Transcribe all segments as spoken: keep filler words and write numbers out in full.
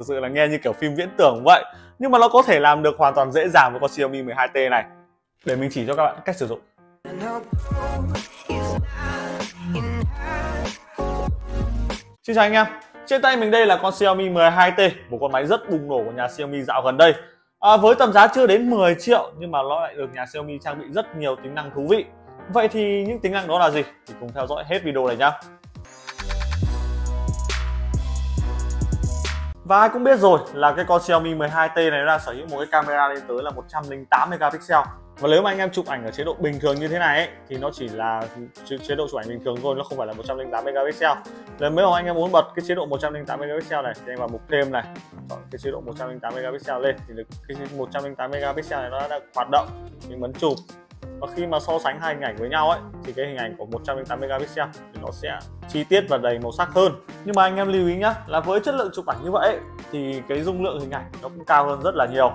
Thực sự là nghe như kiểu phim viễn tưởng vậy, nhưng mà nó có thể làm được hoàn toàn dễ dàng với con Xiaomi mười hai T này. Để mình chỉ cho các bạn cách sử dụng. Xin chào anh em, trên tay mình đây là con Xiaomi mười hai T, một con máy rất bùng nổ của nhà Xiaomi dạo gần đây. À, với tầm giá chưa đến mười triệu nhưng mà nó lại được nhà Xiaomi trang bị rất nhiều tính năng thú vị. Vậy thì những tính năng đó là gì? Thì cùng theo dõi hết video này nhá. Và ai cũng biết rồi là cái con Xiaomi mười hai T này đang sở hữu một cái camera lên tới là một trăm lẻ tám megapixel. Và nếu mà anh em chụp ảnh ở chế độ bình thường như thế này ấy, thì nó chỉ là chế độ chụp ảnh bình thường thôi, nó không phải là một trăm lẻ tám megapixel. Nếu mà anh em muốn bật cái chế độ một trăm lẻ tám megapixel này thì anh vào mục thêm này, chọn cái chế độ một trăm lẻ tám megapixel lên thì cái một trăm lẻ tám megapixel này nó đã hoạt động. Mình bấm chụp và khi mà so sánh hai hình ảnh với nhau ấy thì cái hình ảnh của một trăm lẻ tám megapixel thì nó sẽ chi tiết và đầy màu sắc hơn. Nhưng mà anh em lưu ý nhá, là với chất lượng chụp ảnh như vậy ấy, thì cái dung lượng hình ảnh nó cũng cao hơn rất là nhiều.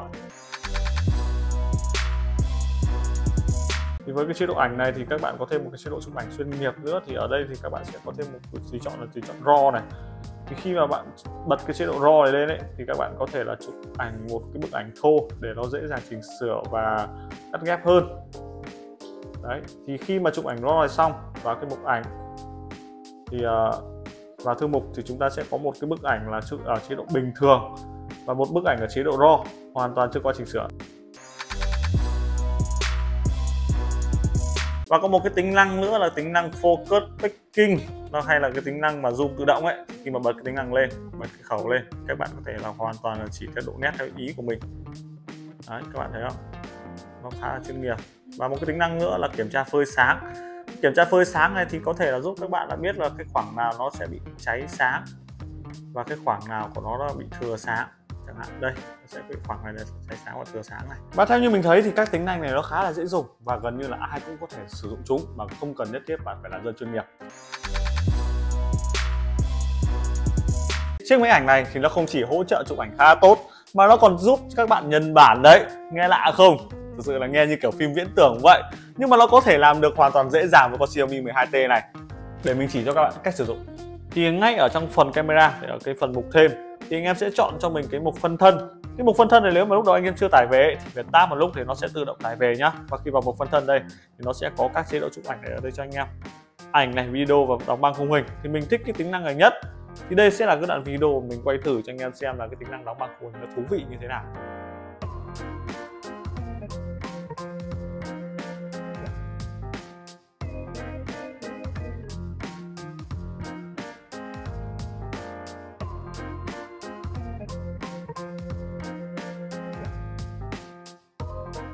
Thì với cái chế độ ảnh này thì các bạn có thêm một cái chế độ chụp ảnh chuyên nghiệp nữa, thì ở đây thì các bạn sẽ có thêm một tùy chọn là tùy chọn RAW này. Thì khi mà bạn bật cái chế độ RAW này lên ấy, thì các bạn có thể là chụp ảnh một cái bức ảnh thô để nó dễ dàng chỉnh sửa và cắt ghép hơn. Đấy, thì khi mà chụp ảnh RAW này xong vào cái mục ảnh thì uh, vào thư mục thì chúng ta sẽ có một cái bức ảnh là ở chế độ bình thường và một bức ảnh ở chế độ RAW hoàn toàn chưa qua chỉnh sửa. Và có một cái tính năng nữa là tính năng focus picking, nó hay là cái tính năng mà zoom tự động ấy. Khi mà bật cái tính năng lên, bật cái khẩu lên, các bạn có thể là hoàn toàn là chỉ theo độ nét theo ý của mình. Đấy, các bạn thấy không? Nó khá là chuyên nghiệp. Và một cái tính năng nữa là kiểm tra phơi sáng. Kiểm tra phơi sáng này thì có thể là giúp các bạn đã biết là cái khoảng nào nó sẽ bị cháy sáng và cái khoảng nào của nó bị thừa sáng. Chẳng hạn đây sẽ cái khoảng này là cháy sáng và thừa sáng này. Và theo như mình thấy thì các tính năng này nó khá là dễ dùng và gần như là ai cũng có thể sử dụng chúng mà không cần nhất thiết bạn phải là dân chuyên nghiệp. Chiếc máy ảnh này thì nó không chỉ hỗ trợ chụp ảnh khá tốt mà nó còn giúp các bạn nhân bản đấy. Nghe lạ không? Thực sự là nghe như kiểu phim viễn tưởng vậy, nhưng mà nó có thể làm được hoàn toàn dễ dàng với con Xiaomi mười hai T này. Để mình chỉ cho các bạn cách sử dụng. Thì ngay ở trong phần camera, ở cái phần mục thêm thì anh em sẽ chọn cho mình cái mục phân thân. Cái mục phân thân này nếu mà lúc đó anh em chưa tải về ấy, thì việc tap một lúc thì nó sẽ tự động tải về nhá. Và khi vào mục phân thân đây thì nó sẽ có các chế độ chụp ảnh ở đây cho anh em. Ảnh này, video và đóng băng khung hình. Thì mình thích cái tính năng này nhất. Thì đây sẽ là cái đoạn video mình quay thử cho anh em xem là cái tính năng đóng băng khung hình nó thú vị như thế nào.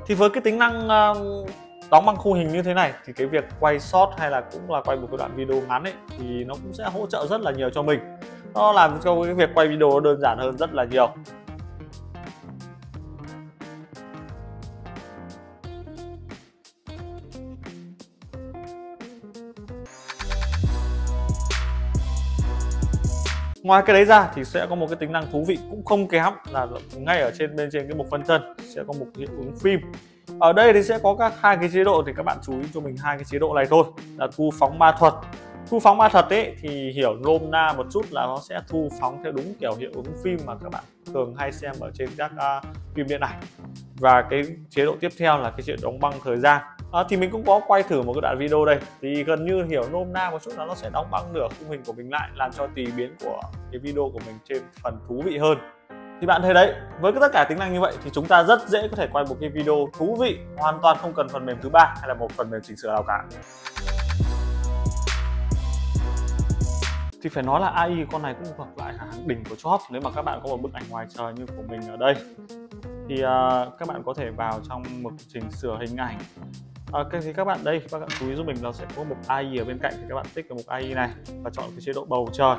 Thì với cái tính năng đóng băng khung hình như thế này thì cái việc quay shot hay là cũng là quay một cái đoạn video ngắn ấy thì nó cũng sẽ hỗ trợ rất là nhiều cho mình. Nó làm cho cái việc quay video nó đơn giản hơn rất là nhiều. Ngoài cái đấy ra thì sẽ có một cái tính năng thú vị cũng không kém là ngay ở trên bên trên cái mục phân thân sẽ có một hiệu ứng phim. Ở đây thì sẽ có các hai cái chế độ, thì các bạn chú ý cho mình hai cái chế độ này thôi là thu phóng ma thuật. Thu phóng ma thuật ấy thì hiểu nôm na một chút là nó sẽ thu phóng theo đúng kiểu hiệu ứng phim mà các bạn thường hay xem ở trên các uh, phim điện ảnh. Và cái chế độ tiếp theo là cái chế độ đóng băng thời gian. À, thì mình cũng có quay thử một cái đoạn video đây thì gần như hiểu nôm na một chút là nó sẽ đóng băng nửa khung hình của mình lại, làm cho tùy biến của cái video của mình trên phần thú vị hơn. Thì bạn thấy đấy, với tất cả tính năng như vậy thì chúng ta rất dễ có thể quay một cái video thú vị hoàn toàn không cần phần mềm thứ ba hay là một phần mềm chỉnh sửa nào cả. Thì phải nói là a i con này cũng gặp lại hàng đỉnh của job. Nếu mà các bạn có một bức ảnh ngoài trời như của mình ở đây thì uh, các bạn có thể vào trong mục chỉnh sửa hình ảnh. À, thì các bạn đây, các bạn chú ý giúp mình là sẽ có một a i ở bên cạnh, thì các bạn tích vào một a i này và chọn cái chế độ bầu trời.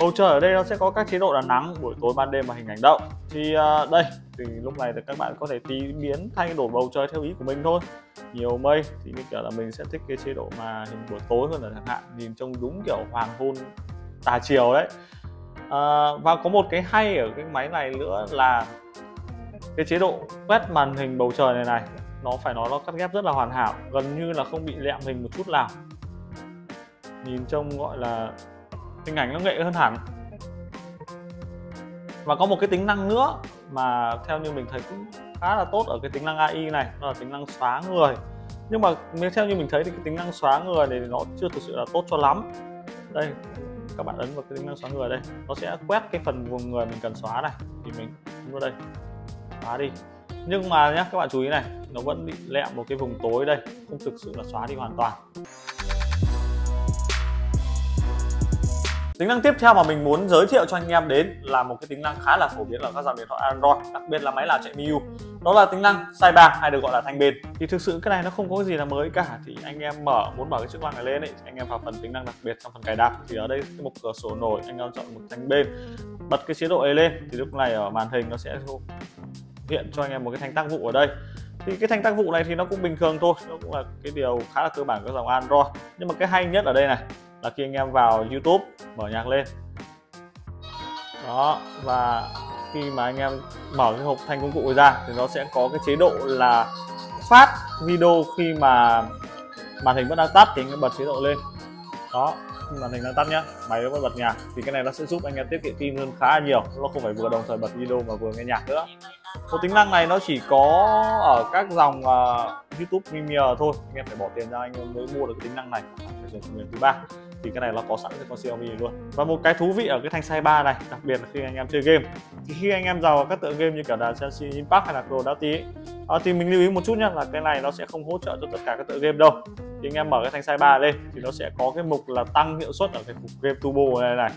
Bầu trời ở đây nó sẽ có các chế độ là nắng, buổi tối, ban đêm và hình ảnh động. Thì à, đây, thì lúc này thì các bạn có thể tùy biến thay đổi bầu trời theo ý của mình thôi. Nhiều mây thì như kiểu là mình sẽ thích cái chế độ mà hình buổi tối hơn là chẳng hạn, nhìn trông đúng kiểu hoàng hôn tà chiều đấy. À, và có một cái hay ở cái máy này nữa là cái chế độ quét màn hình bầu trời này này. Nó phải nói nó cắt ghép rất là hoàn hảo, gần như là không bị lẹm hình một chút nào. Nhìn trông gọi là hình ảnh nó nghệ hơn hẳn. Và có một cái tính năng nữa mà theo như mình thấy cũng khá là tốt ở cái tính năng a i này, đó là tính năng xóa người. Nhưng mà theo như mình thấy thì cái tính năng xóa người này nó chưa thực sự là tốt cho lắm. Đây, các bạn ấn vào cái tính năng xóa người đây, nó sẽ quét cái phần vùng người mình cần xóa này, thì mình ấn vào đây, xóa đi. Nhưng mà nhé, các bạn chú ý này, nó vẫn bị lẹm một cái vùng tối đây, không thực sự là xóa đi hoàn toàn. Tính năng tiếp theo mà mình muốn giới thiệu cho anh em đến là một cái tính năng khá là phổ biến ở các dòng điện thoại Android, đặc biệt là máy nào chạy em i u i. Đó là tính năng sidebar hay được gọi là thanh bên. Thì thực sự cái này nó không có gì là mới cả. Thì anh em mở muốn mở cái chức năng này lên ấy, anh em vào phần tính năng đặc biệt trong phần cài đặt, thì ở đây cái mục cửa sổ nổi anh em chọn mục thanh bên, bật cái chế độ ấy lên thì lúc này ở màn hình nó sẽ hiện cho anh em một cái thanh tác vụ ở đây. Thì cái thanh tác vụ này thì nó cũng bình thường thôi, nó cũng là cái điều khá là cơ bản của dòng Android. Nhưng mà cái hay nhất ở đây này là khi anh em vào YouTube mở nhạc lên đó, và khi mà anh em mở cái hộp thanh công cụ ra thì nó sẽ có cái chế độ là phát video khi mà màn hình vẫn đang tắt, thì anh em bật chế độ lên đó, màn hình đang tắt nhá, máy nó vẫn bật nhạc, thì cái này nó sẽ giúp anh em tiết kiệm pin hơn khá là nhiều, nó không phải vừa đồng thời bật video mà vừa nghe nhạc nữa. Một tính năng này nó chỉ có ở các dòng uh, YouTube Premium thôi, anh em phải bỏ tiền ra anh em mới mua được cái tính năng này, phải dùng phần mềm thứ ba, thì cái này nó có sẵn cho con Xiaomi luôn. Và một cái thú vị ở cái thanh sidebar này, đặc biệt là khi anh em chơi game, thì khi anh em vào các tựa game như kiểu là Genshin Impact hay là Pro Đá Tí, à, thì mình lưu ý một chút nhé, là cái này nó sẽ không hỗ trợ cho tất cả các tựa game đâu. Thì anh em mở cái thanh sidebar lên thì nó sẽ có cái mục là tăng hiệu suất ở cái mục Game Turbo này này.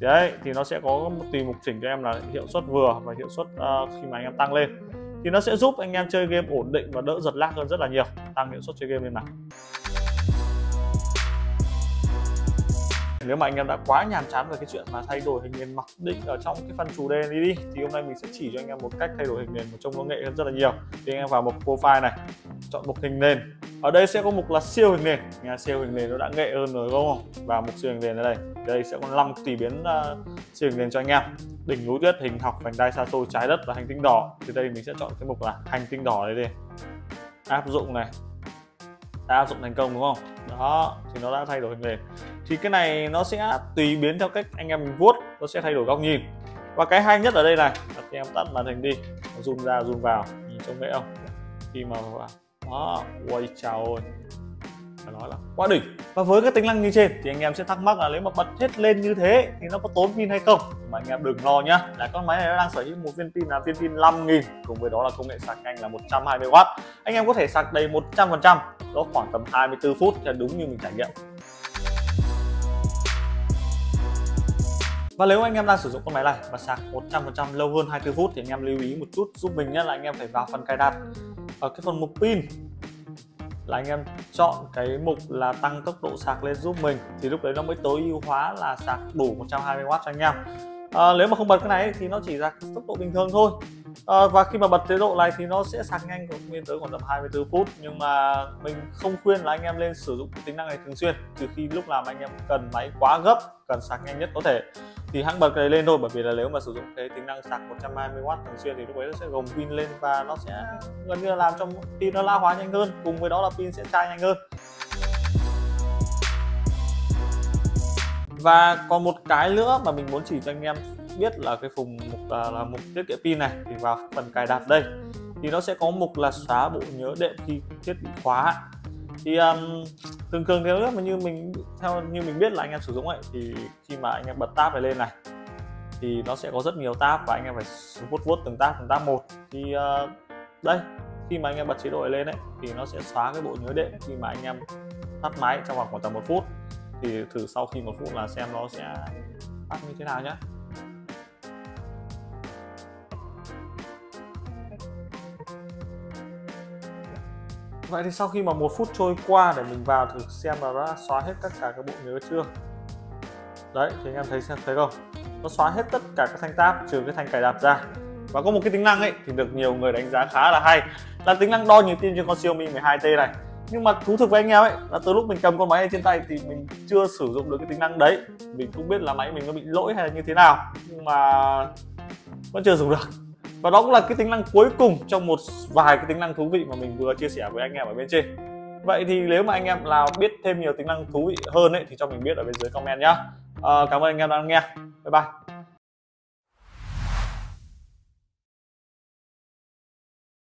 Đấy, thì nó sẽ có một tùy mục chỉnh cho em là hiệu suất vừa và hiệu suất uh, khi mà anh em tăng lên thì nó sẽ giúp anh em chơi game ổn định và đỡ giật lag hơn rất là nhiều. Tăng hiệu suất chơi game lên nào. Nếu mà anh em đã quá nhàm chán về cái chuyện mà thay đổi hình nền mặc định ở trong cái phần chủ đề này đi, thì hôm nay mình sẽ chỉ cho anh em một cách thay đổi hình nền một trông công nghệ hơn rất là nhiều. Thì anh em vào mục profile này, chọn mục hình nền, ở đây sẽ có mục là siêu hình nền. Nhà siêu hình nền nó đã nghệ hơn rồi đúng không? Và mục siêu hình nền ở đây, đây sẽ có năm tùy biến uh, siêu hình nền cho anh em: đỉnh núi tuyết, hình học, vành đai xa xôi, trái đất và hành tinh đỏ. Thì đây mình sẽ chọn cái mục là hành tinh đỏ này đi, áp dụng này, đã áp dụng thành công đúng không? Đó, thì nó đã thay đổi hình nền. Thì cái này nó sẽ tùy biến theo cách anh em mình vuốt, nó sẽ thay đổi góc nhìn. Và cái hay nhất ở đây này, là em tắt màn hình đi, zoom ra zoom vào, nhìn trông nghệ không? Khi mà đó, ôi chào ơi, phải nói là quá đỉnh. Và với các tính năng như trên thì anh em sẽ thắc mắc là nếu mà bật hết lên như thế thì nó có tốn pin hay không? Mà anh em đừng lo nhá, là con máy này nó đang sở hữu một viên pin là viên pin năm nghìn, cùng với đó là công nghệ sạc nhanh là một trăm hai mươi oát. Anh em có thể sạc đầy một trăm phần trăm, đó khoảng tầm hai mươi tư phút là đúng như mình trải nghiệm. Và nếu anh em đang sử dụng con máy này và sạc một trăm phần trăm lâu hơn hai mươi tư phút thì anh em lưu ý một chút giúp mình nhé, là anh em phải vào phần cài đặt, ở cái phần mục pin là anh em chọn cái mục là tăng tốc độ sạc lên giúp mình, thì lúc đấy nó mới tối ưu hóa là sạc đủ một trăm hai mươi oát cho anh em. À, nếu mà không bật cái này thì nó chỉ sạc tốc độ bình thường thôi. À, và khi mà bật chế độ này thì nó sẽ sạc nhanh cũng lên tới khoảng tầm hai mươi tư phút, nhưng mà mình không khuyên là anh em lên sử dụng tính năng này thường xuyên, trừ khi lúc làm anh em cần máy quá gấp, cần sạc nhanh nhất có thể thì hãng bật cái này lên thôi, bởi vì là nếu mà sử dụng cái tính năng sạc một trăm hai mươi oát thường xuyên thì lúc ấy nó sẽ gồng pin lên và nó sẽ gần như là làm cho pin nó lão hóa nhanh hơn, cùng với đó là pin sẽ chai nhanh hơn. Và còn một cái nữa mà mình muốn chỉ cho anh em biết là cái vùng mục là, là mục tiết kiệm pin này, thì vào phần cài đặt đây thì nó sẽ có mục là xóa bộ nhớ đệm khi thiết bị khóa. Thì um, thường thường theo nước mà như mình theo như mình biết là anh em sử dụng ấy, thì khi mà anh em bật tab này lên này thì nó sẽ có rất nhiều tab và anh em phải vuốt vuốt từng tab từng tab một. Thì uh, đây khi mà anh em bật chế độ này lên ấy thì nó sẽ xóa cái bộ nhớ đệm khi mà anh em tắt máy trong khoảng khoảng tầm một phút. Thì thử sau khi một phút là xem nó sẽ tắt như thế nào nhé. Vậy thì sau khi mà một phút trôi qua để mình vào thử xem là nó đã xóa hết tất cả các bộ nhớ chưa. Đấy, thì anh em thấy xem thấy không? Nó xóa hết tất cả các thanh tab trừ cái thanh cài đặt ra. Và có một cái tính năng ấy thì được nhiều người đánh giá khá là hay, là tính năng đo nhịp tim trên con Xiaomi mười hai T này. Nhưng mà thú thực với anh em ấy là từ lúc mình cầm con máy này trên tay thì mình chưa sử dụng được cái tính năng đấy. Mình cũng biết là máy mình nó bị lỗi hay là như thế nào, nhưng mà vẫn chưa dùng được. Và đó cũng là cái tính năng cuối cùng trong một vài cái tính năng thú vị mà mình vừa chia sẻ với anh em ở bên trên. Vậy thì nếu mà anh em nào biết thêm nhiều tính năng thú vị hơn ấy, thì cho mình biết ở bên dưới comment nhá. À, cảm ơn anh em đã nghe. Bye bye.